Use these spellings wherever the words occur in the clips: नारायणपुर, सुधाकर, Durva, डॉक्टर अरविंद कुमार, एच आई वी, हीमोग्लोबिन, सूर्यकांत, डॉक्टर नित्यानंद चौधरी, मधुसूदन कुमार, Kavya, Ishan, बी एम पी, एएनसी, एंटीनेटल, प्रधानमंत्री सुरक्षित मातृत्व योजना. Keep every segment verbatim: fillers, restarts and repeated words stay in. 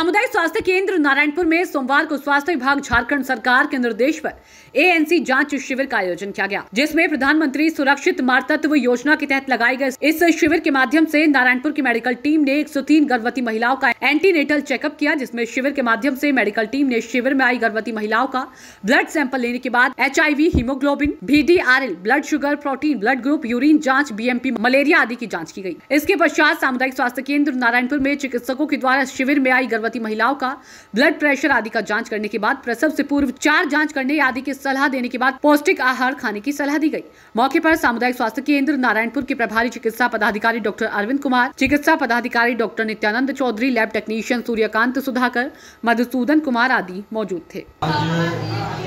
सामुदायिक स्वास्थ्य केंद्र नारायणपुर में सोमवार को स्वास्थ्य विभाग झारखंड सरकार के निर्देश पर ए एन सी जांच शिविर का आयोजन किया गया, जिसमें प्रधानमंत्री सुरक्षित मातृत्व योजना के तहत लगाए गए इस शिविर के माध्यम से नारायणपुर की मेडिकल टीम ने एक सौ तीन गर्भवती महिलाओं का एंटीनेटल चेकअप किया, जिसमें शिविर के माध्यम से मेडिकल टीम ने शिविर में आई गर्भवती महिलाओं का ब्लड सैंपल लेने के बाद एच आई वी, हीमोग्लोबिन, B D R L, blood sugar, protein, blood group, urine जाँच, बी एम पी, मलेरिया आदि की जाँच की गयी। इसके पश्चात सामुदायिक स्वास्थ्य केंद्र नारायणपुर में चिकित्सकों के द्वारा शिविर में आई गर्भवती महिलाओं का ब्लड प्रेशर आदि का जांच करने के बाद प्रसव से पूर्व चार जांच करने आदि की सलाह देने के बाद पौष्टिक आहार खाने की सलाह दी गई। मौके पर सामुदायिक स्वास्थ्य केंद्र नारायणपुर के प्रभारी चिकित्सा पदाधिकारी डॉक्टर अरविंद कुमार, चिकित्सा पदाधिकारी डॉक्टर नित्यानंद चौधरी, lab technician सूर्यकांत, सुधाकर, मधुसूदन कुमार आदि मौजूद थे।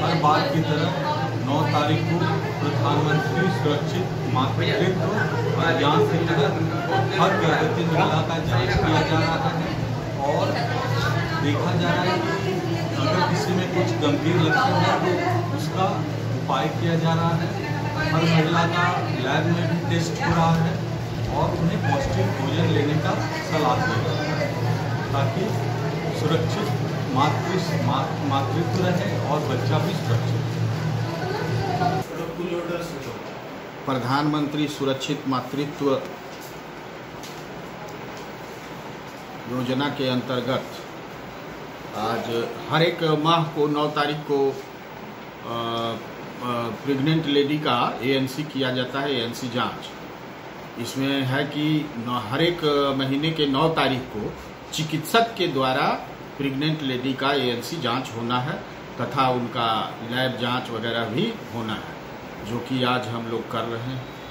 हर बार की तरह नौ तारीख को प्रधानमंत्री सुरक्षित मातृत्व अभियान के तहत हर गर्भवती महिला का जांच किया जा रहा है और देखा जा रहा है कि अगर किसी में कुछ गंभीर लक्षण है तो उसका उपाय किया जा रहा है। हर महिला का लैब में भी टेस्ट हो रहा है और उन्हें पौष्टिक भोजन लेने का सलाह दिया जा रहा है ताकि सुरक्षित मातृ मातृत्व रहे और बच्चा भी सुरक्षित। प्रधानमंत्री सुरक्षित मातृत्व योजना के अंतर्गत आज हर एक माह को नौ तारीख को प्रेग्नेंट लेडी का ए एन सी किया जाता है, ए एन सी जांच। इसमें है कि हर एक महीने के नौ तारीख को चिकित्सक के द्वारा प्रेग्नेंट लेडी का ए एन सी जांच होना है तथा उनका लैब जांच वगैरह भी होना है, जो कि आज हम लोग कर रहे हैं।